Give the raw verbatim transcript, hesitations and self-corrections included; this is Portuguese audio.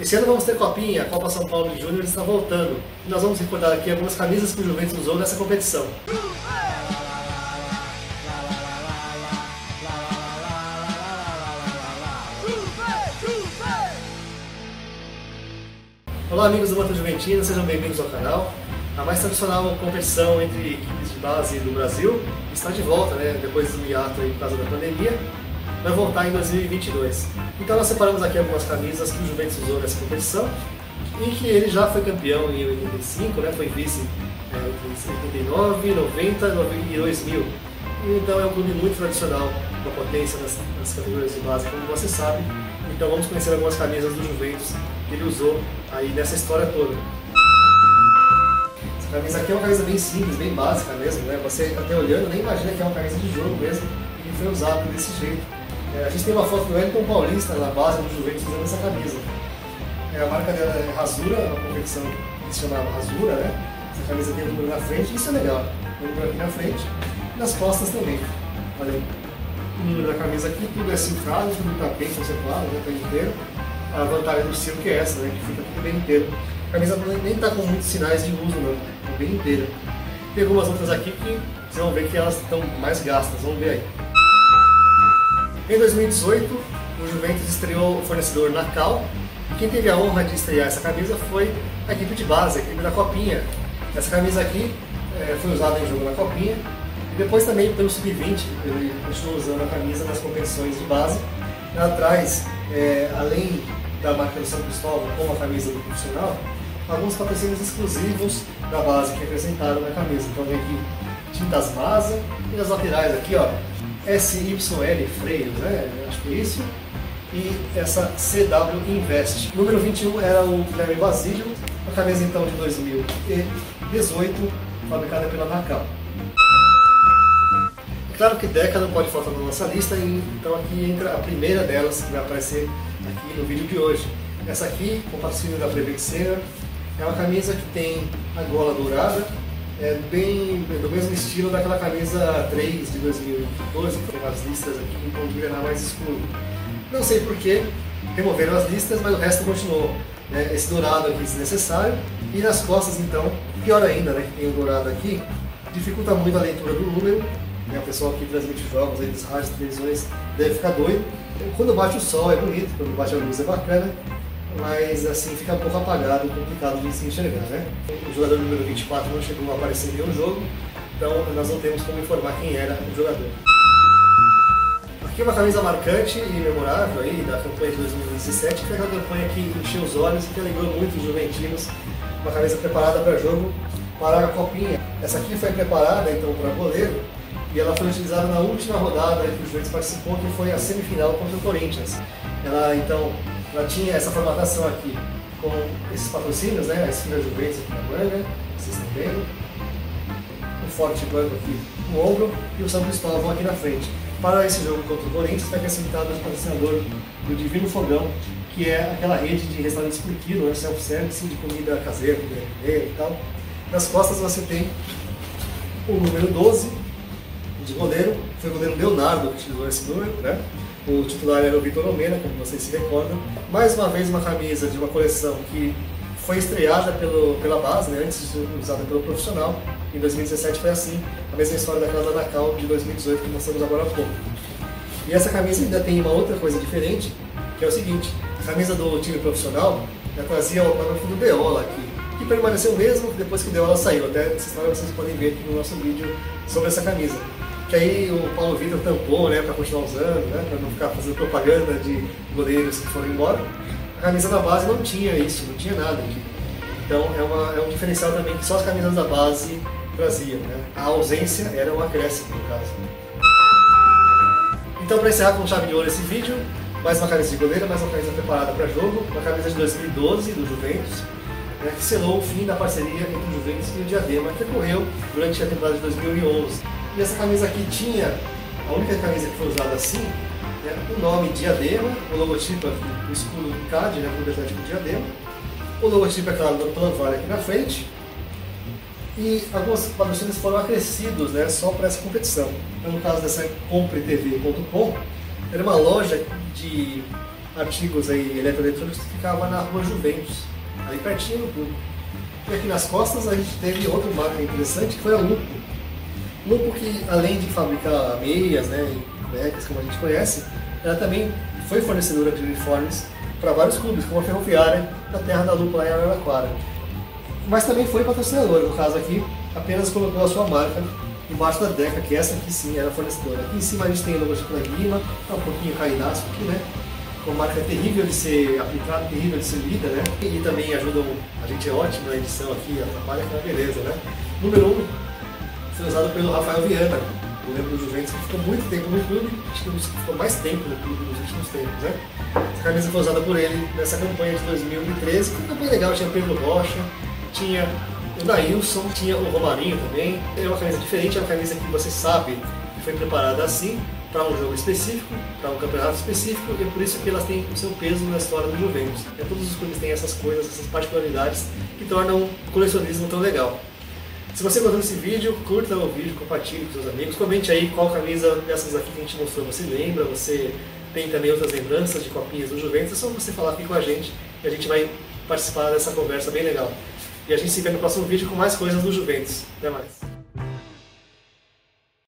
Esse ano vamos ter Copinha, a Copa São Paulo de Júnior está voltando. E nós vamos recordar aqui algumas camisas que o Juventus usou nessa competição. Olá amigos do Mata Juventina, sejam bem-vindos ao canal. A mais tradicional competição entre equipes de base do Brasil está de volta, né? Depois do hiato aí por causa da pandemia, vai voltar em dois mil e vinte e dois. Então nós separamos aqui algumas camisas que o Juventus usou nessa competição e que ele já foi campeão em oitenta e cinco, né? Foi vice em oitenta e nove, noventa e dois mil. Então é um clube muito tradicional, uma potência nas, nas categorias de base, como você sabe. Então vamos conhecer algumas camisas do Juventus que ele usou aí nessa história toda. Essa camisa aqui é uma camisa bem simples, bem básica mesmo, né? Você até olhando nem imagina que é uma camisa de jogo mesmo e foi usado desse jeito. É, a gente tem uma foto do Elton Paulista na base do Juventus usando essa camisa. É, a marca dela é Rasura, uma competição que se chamava Rasura, né? Essa camisa tem o número na frente, isso é legal. O número aqui na frente e nas costas também. Olha aí. O número da camisa aqui, tudo é cifrado, tudo está bem conceituado, né? Tá inteiro. A vantagem do circo é essa, né? Que fica tudo bem inteiro. A camisa nem está com muitos sinais de uso, não. Está bem inteira. Tem algumas outras aqui que vocês vão ver que elas estão mais gastas. Vamos ver aí. Em dois mil e dezoito, o Juventus estreou o fornecedor Nakal. E quem teve a honra de estrear essa camisa foi a equipe de base, a equipe da Copinha. Essa camisa aqui é, foi usada em jogo na Copinha. E depois também pelo sub vinte, ele continuou usando a camisa nas competições de base. Lá atrás, é, além da marca do São Cristóvão com a camisa do profissional, alguns patrocínios exclusivos da base que acrescentaram na camisa. Então vem aqui tintas base e nas laterais aqui, ó, S Y L Freiros, né? Acho que é isso. E essa C W Invest. O número vinte e um era o Fleming Basílio, uma camisa então de dois mil e dezoito, fabricada pela Macau. Claro que década não pode faltar na nossa lista, então aqui entra a primeira delas que vai aparecer aqui no vídeo de hoje. Essa aqui, com o patrocínio da Previxena, é uma camisa que tem a gola dourada, é bem do mesmo estilo daquela camisa três de dois mil e doze, que tem as listas aqui em tom de granada mais escuro. Não sei porquê, removeram as listas, mas o resto continuou. Né? Esse dourado aqui desnecessário, e nas costas então, pior ainda, né, que tem o dourado aqui, dificulta muito a leitura do número. O pessoal que transmite jogos aí dos rádios, televisões, deve ficar doido. Quando bate o sol é bonito, quando bate a luz é bacana, mas assim fica um pouco apagado, complicado de se enxergar, né? O jogador número vinte e quatro não chegou a aparecer em nenhum jogo, então nós não temos como informar quem era o jogador. Aqui uma camisa marcante e memorável aí da campanha de dois mil e dezessete, que é aquela campanha que encheu os olhos e que alegrou muito os juventinos, uma camisa preparada para jogo, para a Copinha. Essa aqui foi preparada então para goleiro, e ela foi utilizada na última rodada que o Juventus participou, que foi a semifinal contra o Corinthians. Ela então, ela tinha essa formatação aqui, com esses patrocínios, né, a esfera Juventus aqui na manga, vocês estão vendo, o forte branco aqui no ombro e o São Cristóvão aqui na frente. Para esse jogo contra o Corinthians, foi acrescentado o patrocinador do Divino Fogão, que é aquela rede de restaurantes por quilo, né, self-service, de comida caseira, comida caseira e tal. Nas costas você tem o número doze, de goleiro, foi o goleiro Leonardo que utilizou esse número, né? O titular era o Vitor Romena, como vocês se recordam. Mais uma vez uma camisa de uma coleção que foi estreada pelo, pela base, né? Antes usada pelo profissional, em dois mil e dezessete foi assim, a mesma história daquela da Nakal de dois mil e dezoito que mostramos agora há pouco. E essa camisa ainda tem uma outra coisa diferente, que é o seguinte, a camisa do time profissional já trazia o parágrafo do Deola aqui, que permaneceu mesmo depois que o Deola saiu, até essa história vocês podem ver aqui no nosso vídeo sobre essa camisa. Que aí o Paulo Vitor tampou, né, para continuar usando, né, para não ficar fazendo propaganda de goleiros que foram embora. A camisa da base não tinha isso, não tinha nada aqui. Então é, uma, é um diferencial também que só as camisas da base traziam, né. A ausência era um acréscimo no caso. Então para encerrar com chave de ouro esse vídeo, mais uma camisa de goleiro, mais uma camisa preparada para jogo, uma camisa de dois mil e doze do Juventus, né, que selou o fim da parceria entre o Juventus e o Diadema, que ocorreu durante a temporada de dois mil e onze. E essa camisa aqui tinha, a única camisa que foi usada assim, né, o nome Diadema, o logotipo aqui, o escudo do C A D, né, o Atlético Diadema, o logotipo é claro do Planvar aqui na frente, e alguns patrocínios foram acrescidos, né, só para essa competição. Então, no caso dessa CompreTV ponto com, era uma loja de artigos aí eletroeletrônicos que ficavam na rua Juventus, ali pertinho do Lupo. E aqui nas costas a gente teve outro marco interessante, que foi a Lupo. Lupo que, além de fabricar meias, né, e cuecas, como a gente conhece, ela também foi fornecedora de uniformes para vários clubes, como a Ferroviária, da terra da Lupo lá em Amaraquara. Mas também foi patrocinadora, no caso aqui, apenas colocou a sua marca embaixo da Deca, que essa aqui sim era fornecedora. Aqui em cima a gente tem o logotipo da Guima, tá um pouquinho caidaço aqui, né? Uma marca terrível de ser aplicada, terrível de ser lida, né? E também ajuda, a gente é ótimo na edição aqui, atrapalha com a beleza, né? Número um, foi usado pelo Rafael Viana, eu lembro do Juventus, que ficou muito tempo no clube, acho que ficou mais tempo no clube nos últimos tempos, né? Essa camisa foi usada por ele nessa campanha de dois mil e treze, que foi bem legal, tinha Pedro Rocha, tinha o Daílson, tinha o Romarinho também. É uma camisa diferente, é uma camisa que você sabe que foi preparada assim, para um jogo específico, para um campeonato específico, e é por isso que elas têm o seu peso na história do Juventus. É, todos os clubes têm essas coisas, essas particularidades que tornam o colecionismo tão legal. Se você gostou desse vídeo, curta o vídeo, compartilhe com seus amigos, comente aí qual camisa dessas aqui que a gente mostrou você lembra, você tem também outras lembranças de copinhas do Juventus, é só você falar aqui com a gente e a gente vai participar dessa conversa bem legal. E a gente se vê no próximo vídeo com mais coisas do Juventus. Até mais!